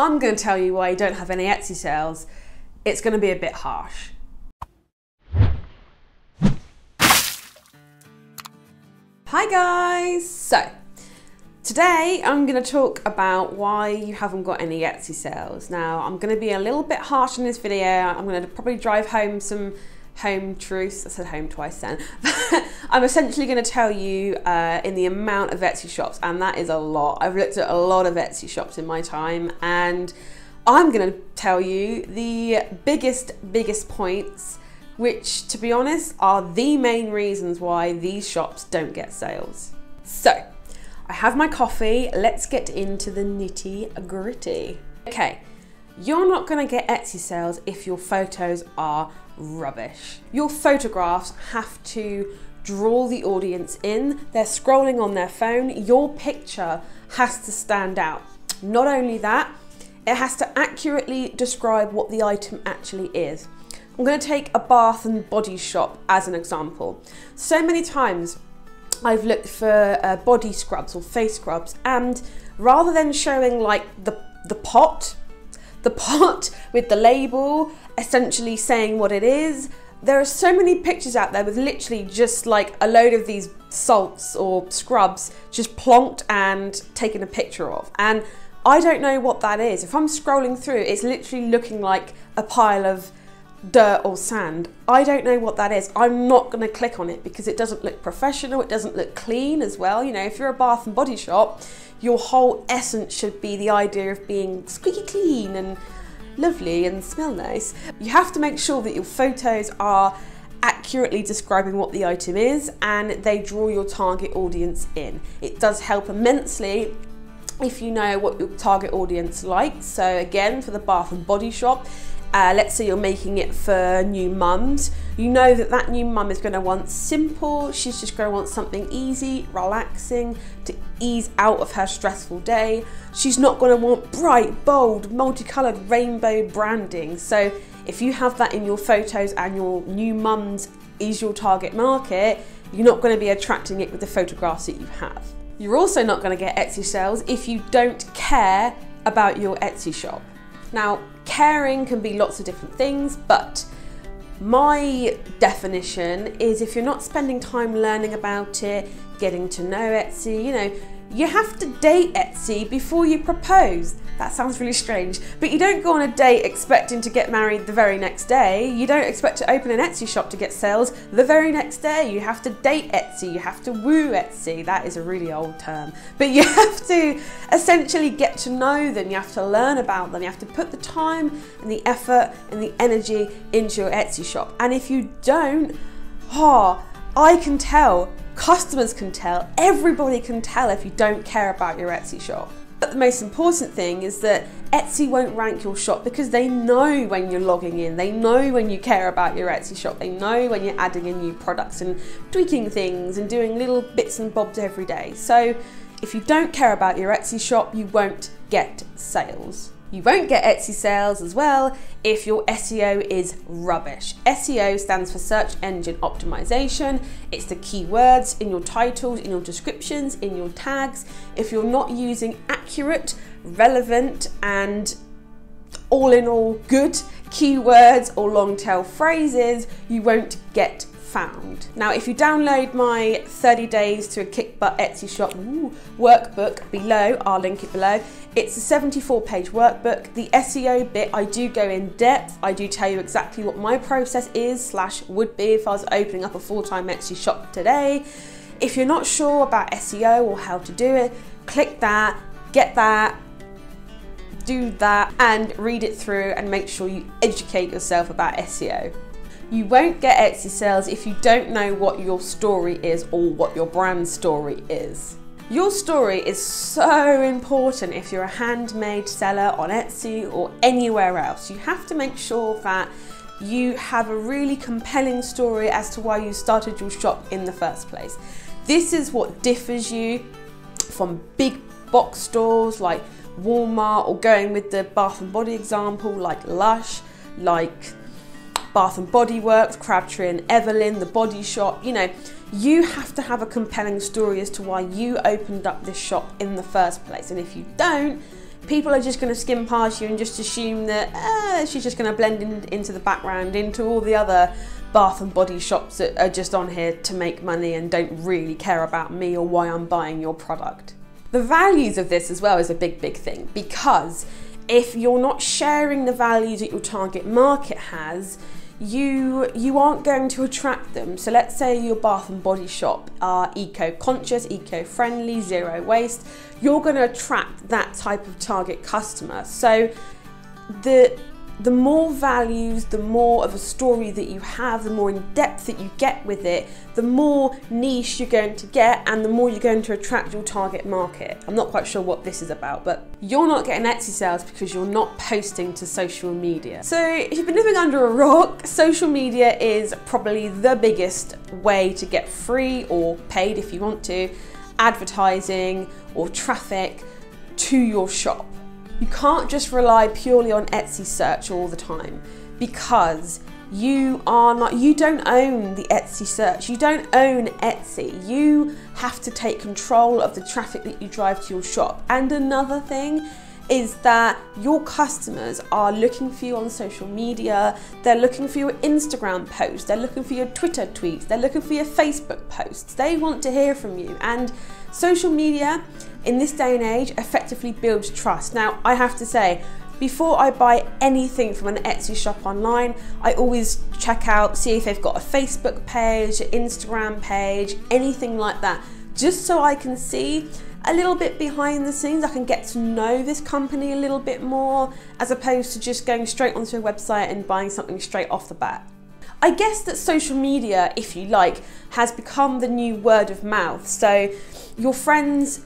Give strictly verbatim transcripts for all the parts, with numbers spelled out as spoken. I'm going to tell you why you don't have any Etsy sales, it's going to be a bit harsh. Hi guys! So, today I'm going to talk about why you haven't got any Etsy sales. Now, I'm going to be a little bit harsh in this video. I'm going to probably drive home some home truths. I said home twice then. I'm essentially going to tell you uh, in the amount of Etsy shops, and that is a lot. I've looked at a lot of Etsy shops in my time, and I'm going to tell you the biggest, biggest points, which to be honest are the main reasons why these shops don't get sales. So, I have my coffee, let's get into the nitty gritty. Okay, you're not going to get Etsy sales if your photos are rubbish. Your photographs have to draw the audience in. They're scrolling on their phone. Your picture has to stand out. Not only that, it has to accurately describe what the item actually is. I'm going to take a bath and body shop as an example. So many times I've looked for uh, body scrubs or face scrubs, and rather than showing like the, the pot, the pot with the label essentially saying what it is, there are so many pictures out there with literally just like a load of these salts or scrubs just plonked and taken a picture of, and I don't know what that is. If I'm scrolling through, it's literally looking like a pile of dirt or sand. I don't know what that is. I'm not going to click on it because it doesn't look professional, it doesn't look clean as well. You know, if you're a bath and body shop, your whole essence should be the idea of being squeaky clean and lovely and smell nice. You have to make sure that your photos are accurately describing what the item is and they draw your target audience in. It does help immensely if you know what your target audience likes. So again, for the bath and body shop, Uh, let's say you're making it for new mums. You know that that new mum is going to want simple, she's just going to want something easy, relaxing, to ease out of her stressful day. She's not going to want bright, bold, multicoloured rainbow branding. So if you have that in your photos and your new mums is your target market, you're not going to be attracting it with the photographs that you have. You're also not going to get Etsy sales if you don't care about your Etsy shop. Now, caring can be lots of different things, but my definition is if you're not spending time learning about it, getting to know Etsy, you know, you have to date Etsy before you propose. That sounds really strange, but you don't go on a date expecting to get married the very next day. You don't expect to open an Etsy shop to get sales the very next day. You have to date Etsy, you have to woo Etsy. That is a really old term. But you have to essentially get to know them, you have to learn about them, you have to put the time and the effort and the energy into your Etsy shop. And if you don't, oh, I can tell. Customers can tell, everybody can tell if you don't care about your Etsy shop. But the most important thing is that Etsy won't rank your shop because they know when you're logging in, they know when you care about your Etsy shop, they know when you're adding in new products and tweaking things and doing little bits and bobs every day. So if you don't care about your Etsy shop, you won't get sales. You won't get Etsy sales as well if your S E O is rubbish. S E O stands for search engine optimization. It's the keywords in your titles, in your descriptions, in your tags. If you're not using accurate, relevant, and all in all good keywords or long tail phrases, you won't get found. Now, if you download my thirty days to a Kick Butt Etsy Shop ooh, workbook below, I'll link it below, it's a seventy-four page workbook. The S E O bit, I do go in depth. I do tell you exactly what my process is slash would be if I was opening up a full-time Etsy shop today. If you're not sure about S E O or how to do it, click that, get that, do that, and read it through and make sure you educate yourself about S E O. You won't get Etsy sales if you don't know what your story is or what your brand story is. Your story is so important if you're a handmade seller on Etsy or anywhere else. You have to make sure that you have a really compelling story as to why you started your shop in the first place. This is what differs you from big box stores like Walmart, or going with the bath and body example like Lush, like Bath and Body Works, Crabtree and Evelyn, The Body Shop. You know, you have to have a compelling story as to why you opened up this shop in the first place, and if you don't, people are just going to skim past you and just assume that uh, she's just going to blend in, into the background, into all the other bath and body shops that are just on here to make money and don't really care about me or why I'm buying your product. The values of this as well is a big, big thing, because if you're not sharing the values that your target market has, you you aren't going to attract them. So let's say your bath and body shop are eco-conscious, eco-friendly, zero waste. You're going to attract that type of target customer. So the the more values, the more of a story that you have, the more in depth that you get with it, the more niche you're going to get, and the more you're going to attract your target market. I'm not quite sure what this is about, but you're not getting Etsy sales because you're not posting to social media. So if you've been living under a rock, social media is probably the biggest way to get free or paid, if you want to, advertising or traffic to your shop. You can't just rely purely on Etsy search all the time, because you are not, you don't own the Etsy search, you don't own Etsy. You have to take control of the traffic that you drive to your shop. And another thing is that your customers are looking for you on social media, they're looking for your Instagram posts, they're looking for your Twitter tweets, they're looking for your Facebook posts. They want to hear from you, and social media in this day and age effectively builds trust. Now, I have to say, before I buy anything from an Etsy shop online, I always check out, see if they've got a Facebook page, Instagram page, anything like that, just so I can see a little bit behind the scenes. I can get to know this company a little bit more, as opposed to just going straight onto a website and buying something straight off the bat. I guess that social media, if you like, has become the new word of mouth. So your friends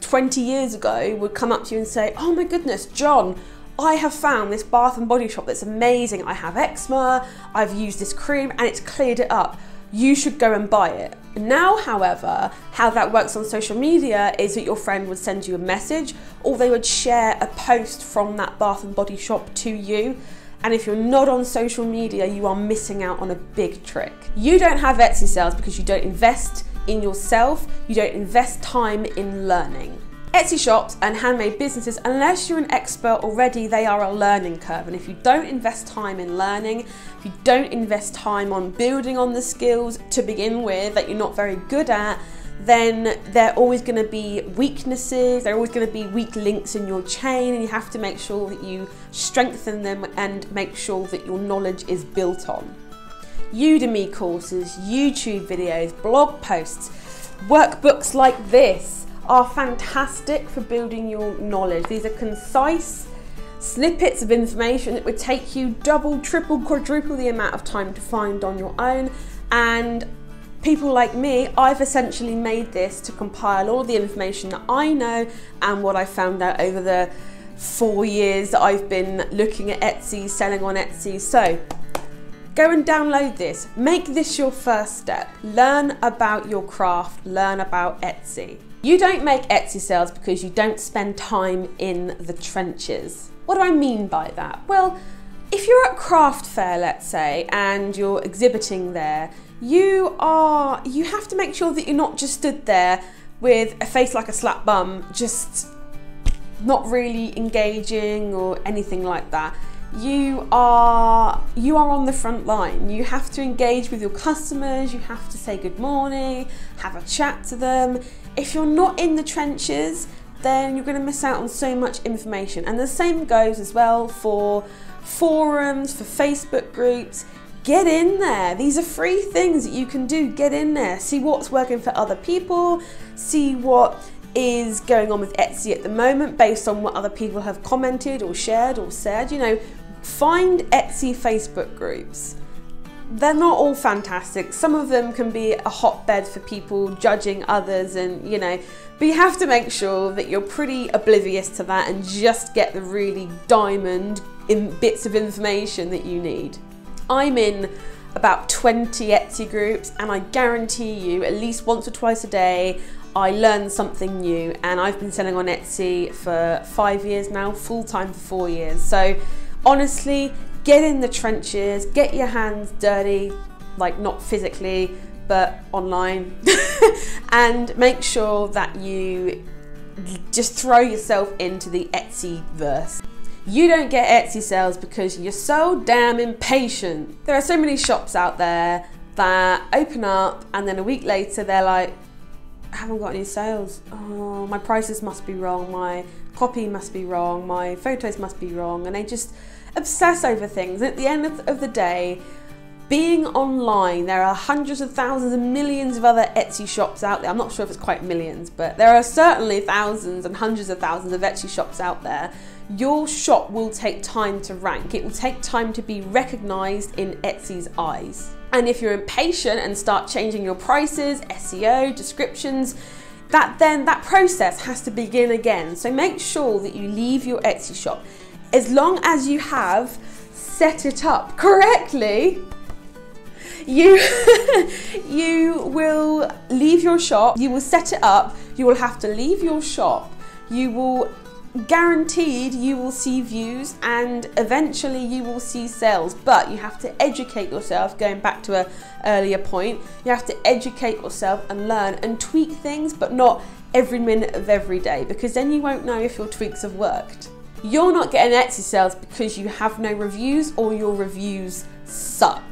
twenty years ago would come up to you and say, oh my goodness, John, I have found this bath and body shop that's amazing. I have eczema, I've used this cream and it's cleared it up. You should go and buy it. Now, however, how that works on social media is that your friend would send you a message, or they would share a post from that bath and body shop to you. And if you're not on social media, you are missing out on a big trick. You don't have Etsy sales because you don't invest in yourself, you don't invest time in learning. Etsy shops and handmade businesses, unless you're an expert already, they are a learning curve. And if you don't invest time in learning, if you don't invest time on building on the skills to begin with that you're not very good at, then there are always going to be weaknesses, there are always going to be weak links in your chain, and you have to make sure that you strengthen them and make sure that your knowledge is built on. Udemy courses, YouTube videos, blog posts, workbooks like this are fantastic for building your knowledge. These are concise snippets of information that would take you double, triple, quadruple the amount of time to find on your own. And people like me, I've essentially made this to compile all the information that I know and what I found out over the four years that I've been looking at Etsy, selling on Etsy. So go and download this. Make this your first step. Learn about your craft, learn about Etsy. You don't make Etsy sales because you don't spend time in the trenches. What do I mean by that? Well, if you're at craft fair, let's say, and you're exhibiting there, you are, you have to make sure that you're not just stood there with a face like a slap bum, just not really engaging or anything like that. You are, you are on the front line. You have to engage with your customers, you have to say good morning, have a chat to them. If you're not in the trenches, then you're going to miss out on so much information. And the same goes as well for forums, for Facebook groups. Get in there. These are free things that you can do. Get in there. See what's working for other people. See what is going on with Etsy at the moment based on what other people have commented or shared or said. You know, find Etsy Facebook groups. They're not all fantastic. Some of them can be a hotbed for people judging others, and you know, but you have to make sure that you're pretty oblivious to that and just get the really diamond in bits of information that you need. I'm in about twenty Etsy groups, and I guarantee you at least once or twice a day I learn something new. And I've been selling on Etsy for five years now, full-time for four years. So honestly, get in the trenches, get your hands dirty, like not physically, but online, and make sure that you just throw yourself into the Etsy verse. You don't get Etsy sales because you're so damn impatient. There are so many shops out there that open up and then a week later they're like, I haven't got any sales. Oh, my prices must be wrong, my copy must be wrong, my photos must be wrong, and they just obsess over things. At the end of the day, being online, there are hundreds of thousands and millions of other Etsy shops out there. I'm not sure if it's quite millions, but there are certainly thousands and hundreds of thousands of Etsy shops out there. Your shop will take time to rank. It will take time to be recognized in Etsy's eyes. And if you're impatient and start changing your prices, S E O, descriptions, that then that process has to begin again. So make sure that you leave your Etsy shop. As long as you have set it up correctly, You, you will leave your shop, you will set it up, you will have to leave your shop, you will, guaranteed you will see views and eventually you will see sales, but you have to educate yourself, going back to an earlier point, you have to educate yourself and learn and tweak things, but not every minute of every day, because then you won't know if your tweaks have worked. You're not getting Etsy sales because you have no reviews or your reviews suck.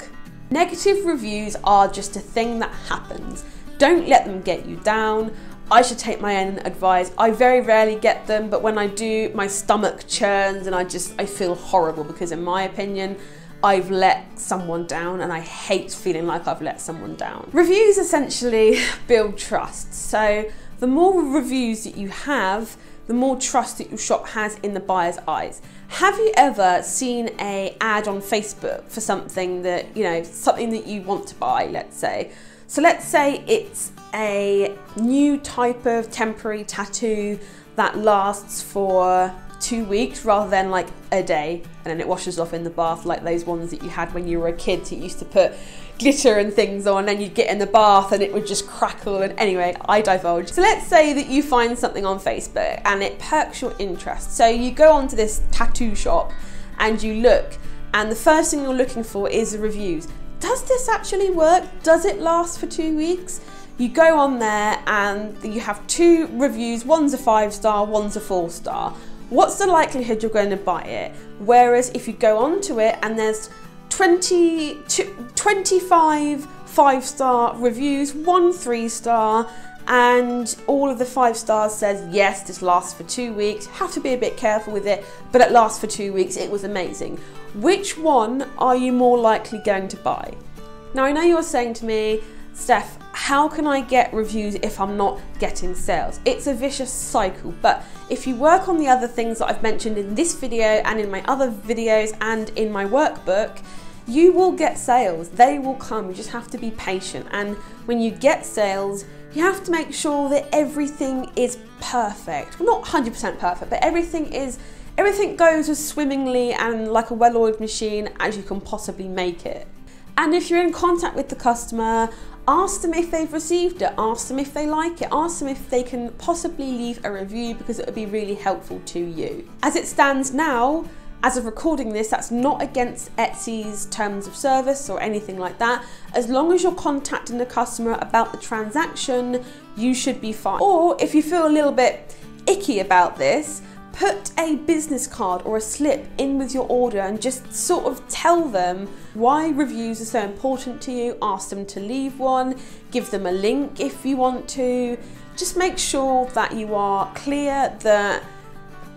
Negative reviews are just a thing that happens. Don't let them get you down. I should take my own advice. I very rarely get them, but when I do, my stomach churns and I just, I feel horrible because in my opinion, I've let someone down and I hate feeling like I've let someone down. Reviews essentially build trust. So the more reviews that you have, the more trust that your shop has in the buyer's eyes. Have you ever seen a ad on Facebook for something that, you know, something that you want to buy, let's say? So let's say it's a new type of temporary tattoo that lasts for two weeks rather than like a day, and then it washes off in the bath, like those ones that you had when you were a kid that you used to put glitter and things on, and you'd get in the bath and it would just crackle. And anyway, I divulge. So let's say that you find something on Facebook and it perks your interest. So you go onto this tattoo shop and you look, and the first thing you're looking for is the reviews. Does this actually work? Does it last for two weeks? You go on there and you have two reviews, one's a five star, one's a four star. What's the likelihood you're going to buy it? Whereas if you go onto it and there's twenty, twenty-five five-star reviews, one three-star, and all of the five stars says, yes, this lasts for two weeks. Have to be a bit careful with it, but it lasts for two weeks. It was amazing. Which one are you more likely going to buy? Now, I know you're saying to me, Steph, how can I get reviews if I'm not getting sales? It's a vicious cycle, but if you work on the other things that I've mentioned in this video and in my other videos and in my workbook, you will get sales. They will come. You just have to be patient. And when you get sales, you have to make sure that everything is perfect. Well, not one hundred percent perfect, but everything is everything goes as swimmingly and like a well-oiled machine as you can possibly make it. And if you're in contact with the customer, ask them if they've received it, ask them if they like it, ask them if they can possibly leave a review, because it would be really helpful to you. As it stands now, as of recording this, that's not against Etsy's terms of service or anything like that. As long as you're contacting the customer about the transaction, you should be fine. Or if you feel a little bit icky about this, put a business card or a slip in with your order and just sort of tell them why reviews are so important to you. Ask them to leave one, give them a link if you want to. Just make sure that you are clear that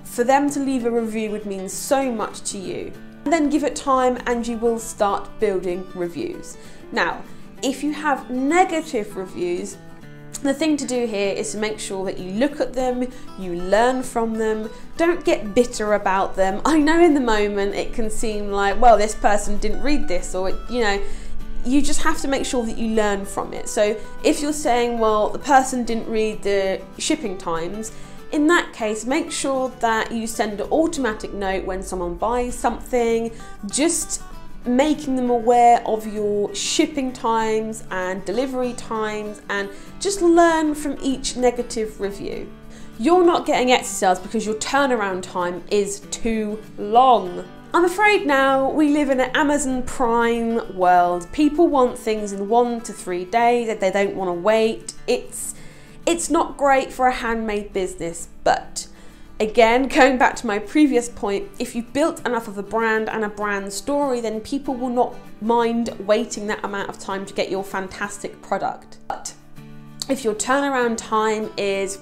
for them to leave a review would mean so much to you. And then give it time and you will start building reviews. Now, if you have negative reviews, the thing to do here is to make sure that you look at them, you learn from them, don't get bitter about them. I know in the moment it can seem like, well, this person didn't read this, or, you know, you just have to make sure that you learn from it. So if you're saying, well, the person didn't read the shipping times, in that case, make sure that you send an automatic note when someone buys something, just making them aware of your shipping times and delivery times, and just learn from each negative review. You're not getting Etsy sales because your turnaround time is too long. I'm afraid now we live in an Amazon Prime world. People want things in one to three days, they don't want to wait. It's It's not great for a handmade business, but again, going back to my previous point, if you've built enough of a brand and a brand story, then people will not mind waiting that amount of time to get your fantastic product. But if your turnaround time is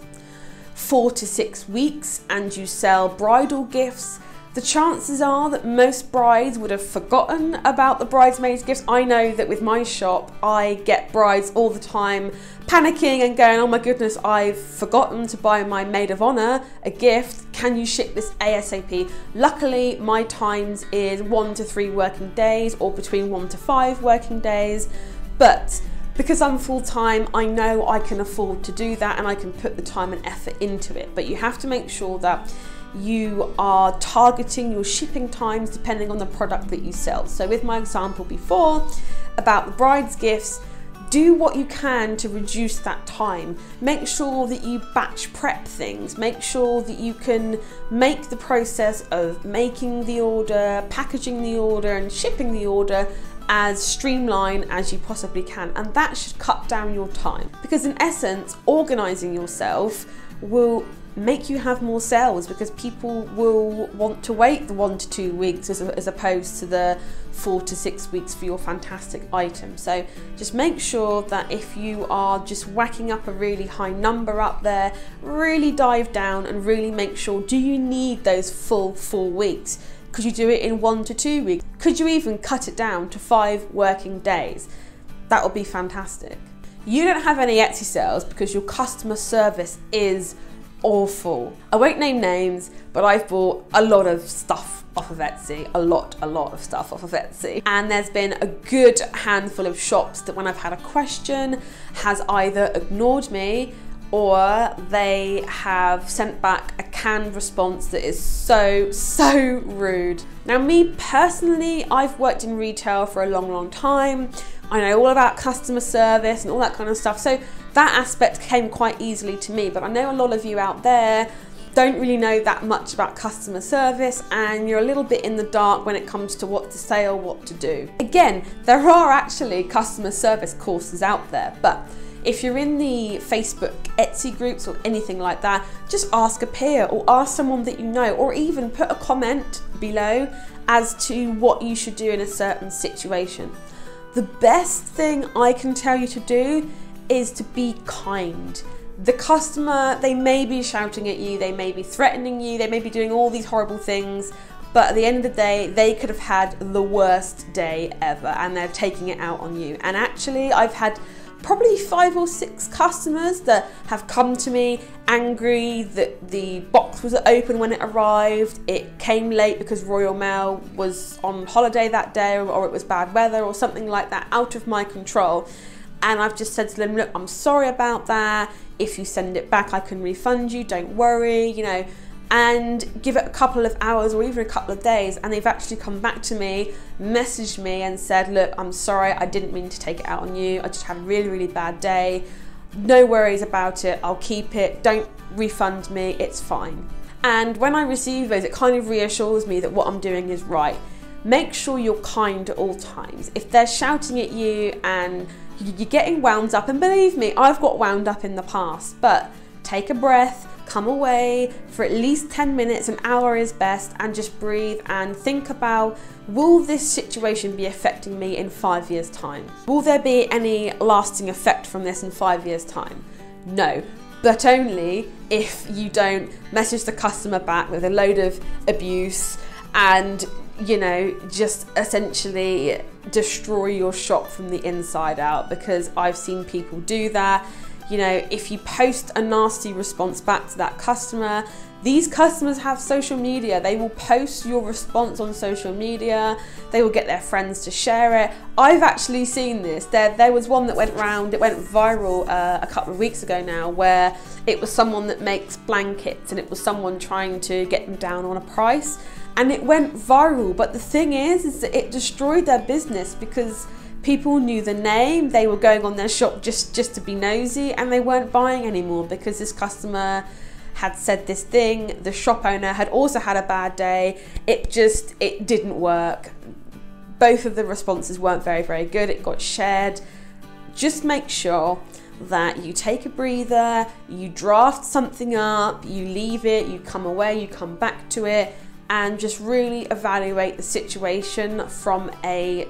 four to six weeks and you sell bridal gifts, the chances are that most brides would have forgotten about the bridesmaids' gifts. I know that with my shop, I get brides all the time panicking and going, oh my goodness, I've forgotten to buy my maid of honor a gift. Can you ship this ASAP? Luckily, my times is one to three working days or between one to five working days. But because I'm full-time, I know I can afford to do that and I can put the time and effort into it. But you have to make sure that you are targeting your shipping times depending on the product that you sell. So with my example before about the bride's gifts, do what you can to reduce that time. Make sure that you batch prep things. Make sure that you can make the process of making the order, packaging the order, and shipping the order as streamlined as you possibly can. And that should cut down your time. Because in essence, organizing yourself will make you have more sales because people will want to wait the one to two weeks as, as opposed to the four to six weeks for your fantastic item. So just make sure that if you are just whacking up a really high number up there, really dive down and really make sure, do you need those full four weeks? Could you do it in one to two weeks? Could you even cut it down to five working days? That would be fantastic. You don't have any Etsy sales because your customer service is awful. I won't name names, but I've bought a lot of stuff off of Etsy, a lot, a lot of stuff off of Etsy. And there's been a good handful of shops that when I've had a question has either ignored me or they have sent back a canned response that is so, so rude. Now me personally, I've worked in retail for a long, long time. I know all about customer service and all that kind of stuff. So that aspect came quite easily to me, but I know a lot of you out there don't really know that much about customer service and you're a little bit in the dark when it comes to what to say or what to do. Again, there are actually customer service courses out there, but if you're in the Facebook Etsy groups or anything like that, just ask a peer or ask someone that you know, or even put a comment below as to what you should do in a certain situation. The best thing I can tell you to do is to be kind. The customer, they may be shouting at you, they may be threatening you, they may be doing all these horrible things, but at the end of the day, they could have had the worst day ever and they're taking it out on you. And actually, I've had probably five or six customers that have come to me angry that the box was open when it arrived, it came late because Royal Mail was on holiday that day, or it was bad weather or something like that, out of my control. And I've just said to them, look, I'm sorry about that. If you send it back, I can refund you, don't worry, you know, and give it a couple of hours or even a couple of days. And they've actually come back to me, messaged me and said, look, I'm sorry, I didn't mean to take it out on you. I just had a really, really bad day. No worries about it, I'll keep it. Don't refund me, it's fine. And when I receive those, it kind of reassures me that what I'm doing is right. Make sure you're kind at all times. If they're shouting at you and you're getting wound up, and believe me, I've got wound up in the past, but take a breath, come away for at least ten minutes, an hour is best, and just breathe and think about, will this situation be affecting me in five years' time? Will there be any lasting effect from this in five years' time? No. But only if you don't message the customer back with a load of abuse and, you know, just essentially destroy your shop from the inside out, because I've seen people do that. You know, if you post a nasty response back to that customer, these customers have social media, they will post your response on social media, they will get their friends to share it. I've actually seen this. There, there was one that went round, it went viral uh, a couple of weeks ago now, where it was someone that makes blankets and it was someone trying to get them down on a price. And it went viral, but the thing is, is that it destroyed their business because people knew the name, they were going on their shop just, just to be nosy, and they weren't buying anymore because this customer had said this thing, the shop owner had also had a bad day, it just, it didn't work. Both of the responses weren't very, very good, it got shared. Just make sure that you take a breather, you draft something up, you leave it, you come away, you come back to it, and just really evaluate the situation from a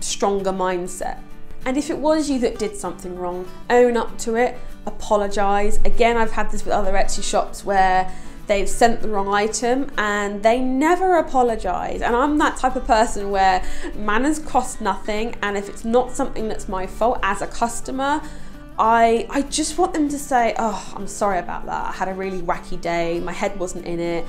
stronger mindset. And if it was you that did something wrong, own up to it, apologise. Again, I've had this with other Etsy shops where they've sent the wrong item and they never apologise. And I'm that type of person where manners cost nothing, and if it's not something that's my fault as a customer, I, I just want them to say, oh, I'm sorry about that, I had a really wacky day, my head wasn't in it.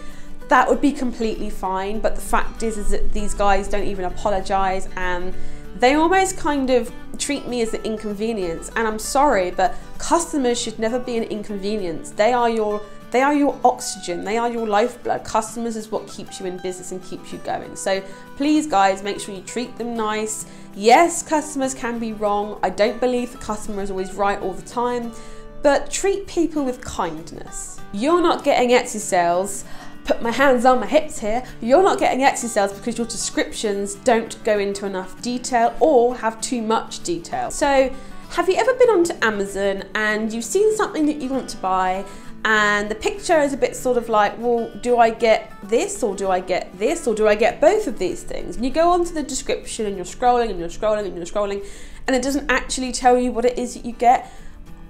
That would be completely fine, but the fact is, is that these guys don't even apologise, and they almost kind of treat me as an inconvenience. And I'm sorry, but customers should never be an inconvenience. They are your They are your oxygen, they are your lifeblood. Customers is what keeps you in business and keeps you going. So please guys, make sure you treat them nice. Yes, customers can be wrong. I don't believe the customer is always right all the time, but treat people with kindness. You're not getting Etsy sales, put my hands on my hips here, you're not getting Etsy sales because your descriptions don't go into enough detail or have too much detail. So have you ever been onto Amazon and you've seen something that you want to buy, and the picture is a bit sort of like, well, do I get this, or do I get this, or do I get both of these things? And you go onto the description and you're scrolling and you're scrolling and you're scrolling, and it doesn't actually tell you what it is that you get.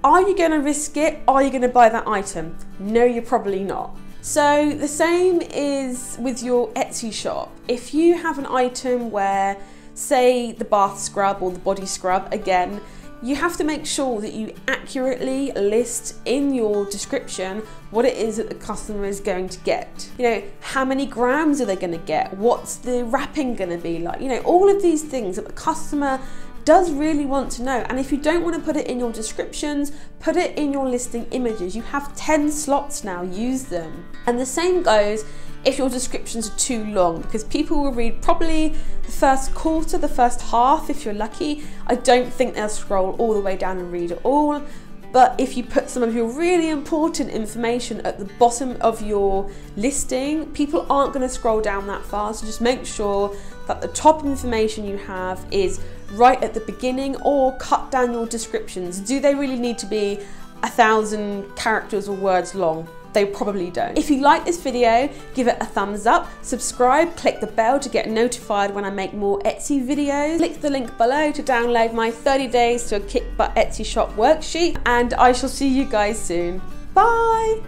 Are you going to risk it? Are you going to buy that item? No, you're probably not. So the same is with your Etsy shop. If you have an item where, say, the bath scrub or the body scrub, again, you have to make sure that you accurately list in your description what it is that the customer is going to get. You know, how many grams are they going to get? What's the wrapping going to be like? You know, all of these things that the customer does really want to know. And if you don't want to put it in your descriptions, put it in your listing images. You have ten slots now, use them. And the same goes if your descriptions are too long, because people will read probably the first quarter, the first half if you're lucky. I don't think they'll scroll all the way down and read it all, but if you put some of your really important information at the bottom of your listing, people aren't going to scroll down that far. So just make sure that the top information you have is right at the beginning, or cut down your descriptions. Do they really need to be a thousand characters or words long? They probably don't. If you like this video, give it a thumbs up, subscribe, click the bell to get notified when I make more Etsy videos. Click the link below to download my thirty days to a kick butt Etsy shop worksheet, and I shall see you guys soon. Bye!